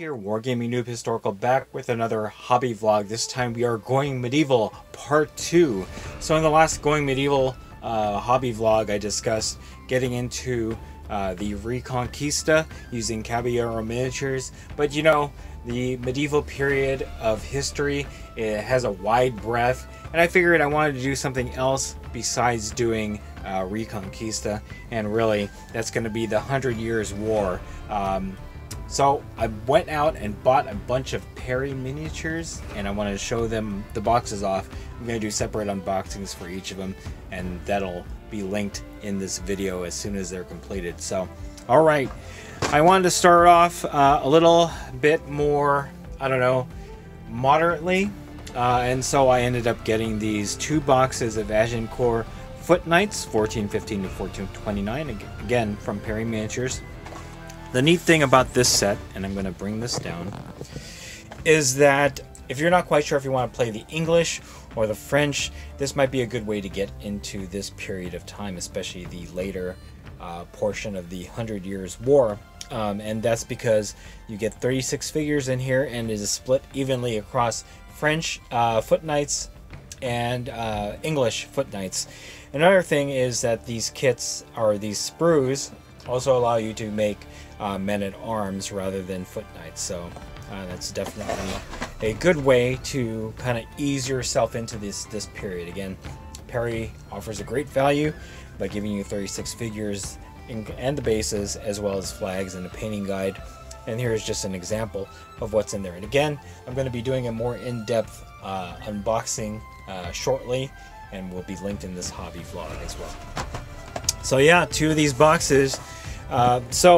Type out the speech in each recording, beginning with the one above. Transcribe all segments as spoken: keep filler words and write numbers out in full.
here, Wargaming Noob Historical, back with another hobby vlog. This time we are Going Medieval Part two. So in the last Going Medieval uh, hobby vlog, I discussed getting into uh, the Reconquista using Caballero miniatures. But you know, the medieval period of history, it has a wide breadth. And I figured I wanted to do something else besides doing uh, Reconquista. And really, that's going to be the Hundred Years War. Um, So I went out and bought a bunch of Perry miniatures, and I want to show them the boxes off. I'm going to do separate unboxings for each of them, and that'll be linked in this video as soon as they're completed. So, all right, I wanted to start off uh, a little bit more, I don't know, moderately. Uh, and so I ended up getting these two boxes of Agincourt Foot Knights, fourteen fifteen to fourteen twenty-nine, again from Perry Miniatures. The neat thing about this set, and I'm going to bring this down, is that if you're not quite sure if you want to play the English or the French, this might be a good way to get into this period of time, especially the later uh, portion of the Hundred Years' War. Um, and that's because you get thirty-six figures in here, and it is split evenly across French uh, foot knights and uh, English foot knights. Another thing is that these kits, or these sprues, also allow you to make uh, men-at-arms rather than foot knights, so uh, that's definitely a good way to kind of ease yourself into this this period. Again, Perry offers a great value by giving you thirty-six figures in, and the bases, as well as flags and a painting guide. And here's just an example of what's in there. And again, I'm going to be doing a more in-depth uh, unboxing uh, shortly, and will be linked in this hobby vlog as well. So yeah, two of these boxes. Uh, so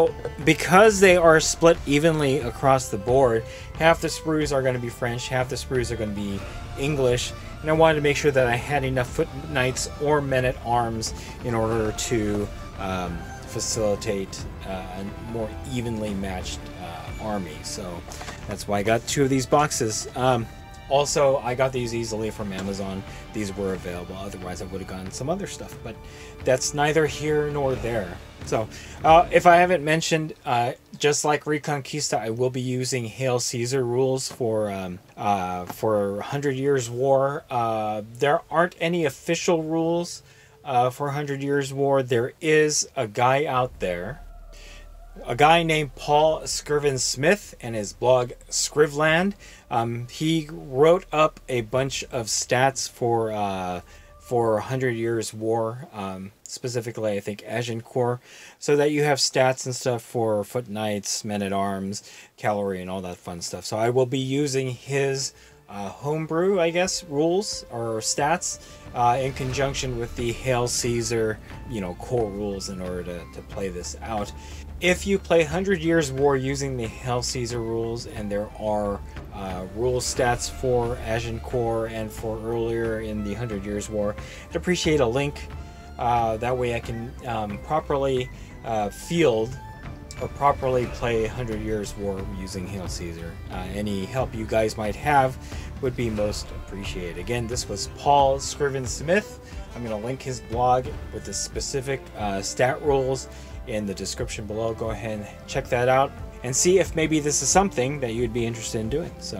because they are split evenly across the board, half the sprues are going to be French, half the sprues are going to be English. And I wanted to make sure that I had enough foot knights or men-at-arms in order to um, facilitate uh, a more evenly matched uh, army. So that's why I got two of these boxes. Um, Also, I got these easily from Amazon. These were available, otherwise I would have gotten some other stuff, but that's neither here nor there. So, uh, if I haven't mentioned, uh, just like Reconquista, I will be using Hail Caesar rules for um, uh, for Hundred Years' War. Uh, there aren't any official rules uh, for Hundred Years' War. There is a guy out there, a guy named Paul Scrivens-Smith, and his blog Scrivsland. Um, he wrote up a bunch of stats for uh, for Hundred Years' War, um, specifically I think Agincourt, so that you have stats and stuff for foot knights, men-at-arms, cavalry, and all that fun stuff. So I will be using his uh, homebrew, I guess, rules or stats uh, in conjunction with the Hail Caesar, you know, core rules in order to, to play this out. If you play Hundred Years' War using the Hail Caesar rules, and there are uh, rule stats for Agincourt and for earlier in the Hundred Years' War, I'd appreciate a link. Uh, that way I can um, properly uh, field or properly play Hundred Years' War using Hail Caesar. Uh, any help you guys might have would be most appreciated. Again, this was Paul Scrivens-Smith. I'm going to link his blog with the specific uh, stat rules in the description below. Go ahead and check that out and see if maybe this is something that you'd be interested in doing. So,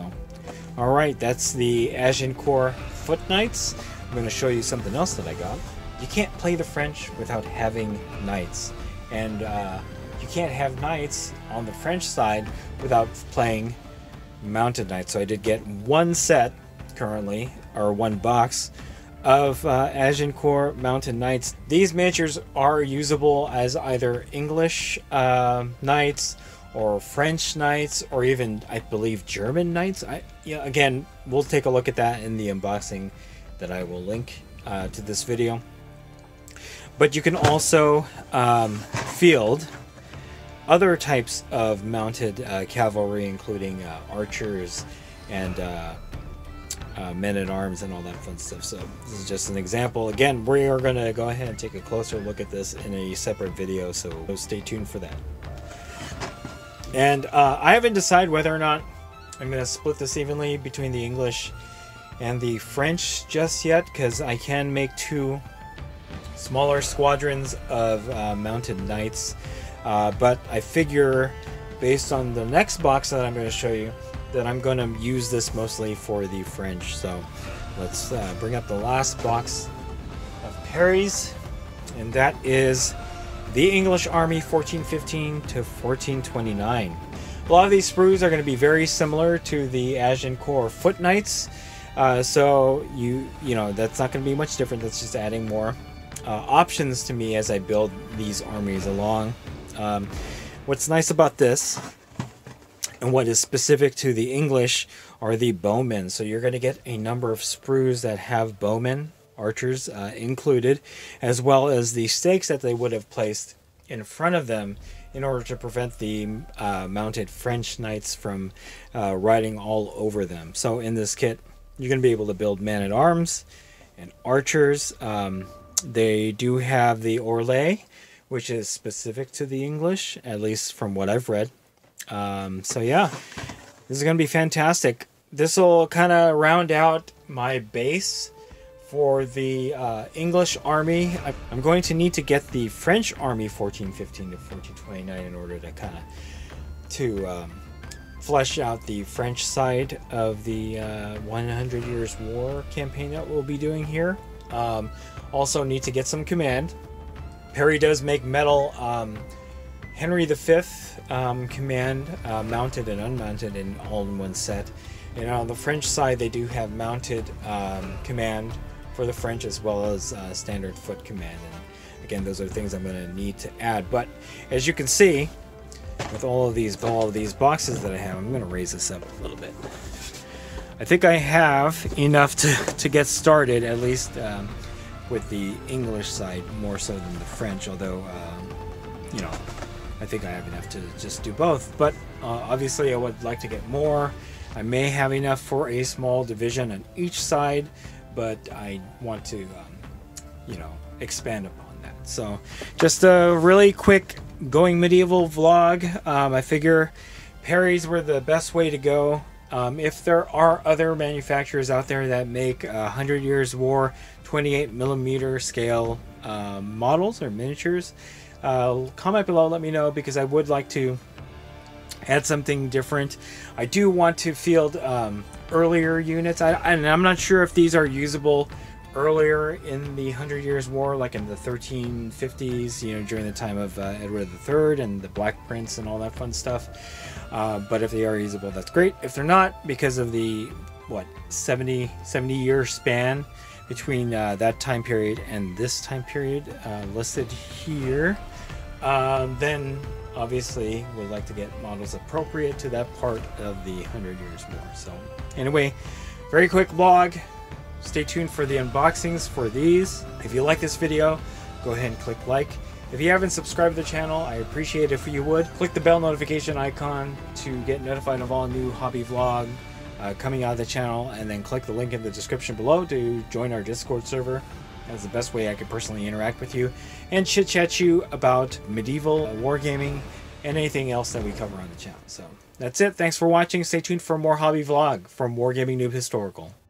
all right, that's the Agincourt Foot Knights. I'm going to show you something else that I got. You can't play the French without having knights, and uh, you can't have knights on the French side without playing mounted knights. So I did get one set currently, or one box, of uh, Agincourt Mountain Knights. These miniatures are usable as either English uh, knights or French knights, or even, I believe, German knights. I, yeah, again, we'll take a look at that in the unboxing that I will link uh, to this video. But you can also um, field other types of mounted uh, cavalry, including uh, archers and uh, Uh, men-at-arms and all that fun stuff. So this is just an example. Again, we are going to go ahead and take a closer look at this in a separate video, so stay tuned for that. And uh, I haven't decided whether or not I'm going to split this evenly between the English and the French just yet, because I can make two smaller squadrons of uh, mounted knights, uh, but I figure based on the next box that I'm going to show you, that I'm going to use this mostly for the fringe. So let's uh, bring up the last box of Perry's, and that is the English Army fourteen fifteen to fourteen twenty-nine. A lot of these sprues are going to be very similar to the Agincourt Foot Knights, uh, so you you know that's not going to be much different. That's just adding more uh, options to me as I build these armies along. Um, what's nice about this, and what is specific to the English, are the bowmen. So you're going to get a number of sprues that have bowmen, archers uh, included, as well as the stakes that they would have placed in front of them in order to prevent the uh, mounted French knights from uh, riding all over them. So in this kit, you're going to be able to build men-at-arms and archers. Um, they do have the Orlais, which is specific to the English, at least from what I've read. Um, so yeah, this is going to be fantastic. This will kind of round out my base for the uh, English army. I'm going to need to get the French army fourteen fifteen to fourteen twenty-nine in order to kind of to um, flesh out the French side of the uh, Hundred Years War campaign that we'll be doing here. Um, also need to get some command. Perry does make metal um, Henry the Fifth um, command, uh, mounted and unmounted, in all in one set. And on the French side, they do have mounted um, command for the French, as well as uh, standard foot command. And again, those are things I'm going to need to add. But as you can see, with all of these all of these boxes that I have, I'm going to raise this up a little bit. I think I have enough to to get started, at least um, with the English side more so than the French. Although, um, you know, I think I have enough to just do both, but uh, obviously I would like to get more. I may have enough for a small division on each side, but I want to, um, you know, expand upon that. So just a really quick Going Medieval vlog. Um, I figure Perry's were the best way to go. Um, if there are other manufacturers out there that make uh, Hundred Years War twenty-eight millimeter scale uh, models or miniatures, Uh, comment below, let me know, because I would like to add something different. I do want to field um, earlier units, I, and I'm not sure if these are usable earlier in the Hundred Years War, like in the thirteen fifties, you know, during the time of uh, Edward the Third and the Black Prince and all that fun stuff. Uh, but if they are usable, that's great. If they're not, because of the, what, seventy year span between uh, that time period and this time period uh, listed here, Uh, then obviously we'd like to get models appropriate to that part of the Hundred Years War. So anyway, very quick vlog. Stay tuned for the unboxings for these. If you like this video, go ahead and click like. If you haven't subscribed to the channel, I appreciate it if you would. Click the bell notification icon to get notified of all new hobby vlog uh, coming out of the channel, and then click the link in the description below to join our Discord server. That's the best way I could personally interact with you and chit chat you about medieval, wargaming, and anything else that we cover on the channel. So that's it. Thanks for watching. Stay tuned for more hobby vlog from Wargaming Noob Historical.